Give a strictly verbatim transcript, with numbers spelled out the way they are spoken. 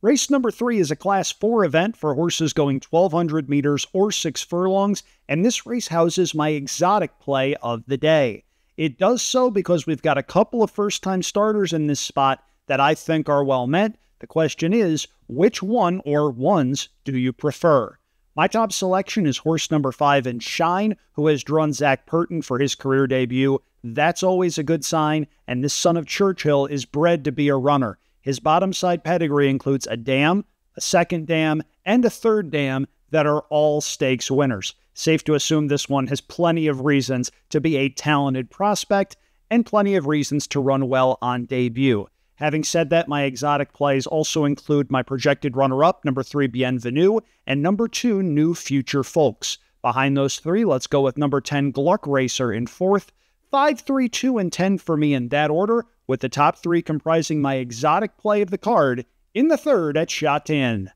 Race number three is a class four event for horses going twelve hundred meters or six furlongs, and this race houses my exotic play of the day. It does so because we've got a couple of first-time starters in this spot that I think are well met. The question is, which one or ones do you prefer? My top selection is horse number five in Shine, who has drawn Zach Purton for his career debut. That's always a good sign, and this son of Churchill is bred to be a runner. His bottom side pedigree includes a dam, a second dam, and a third dam that are all stakes winners. Safe to assume this one has plenty of reasons to be a talented prospect and plenty of reasons to run well on debut. Having said that, my exotic plays also include my projected runner-up, number three, Bienvenue, and number two, New Future Folks. Behind those three, let's go with number ten, Gluck Racer in fourth, five, three, two, and ten for me in that order, with the top three comprising my exotic play of the card in the third at Sha Tin.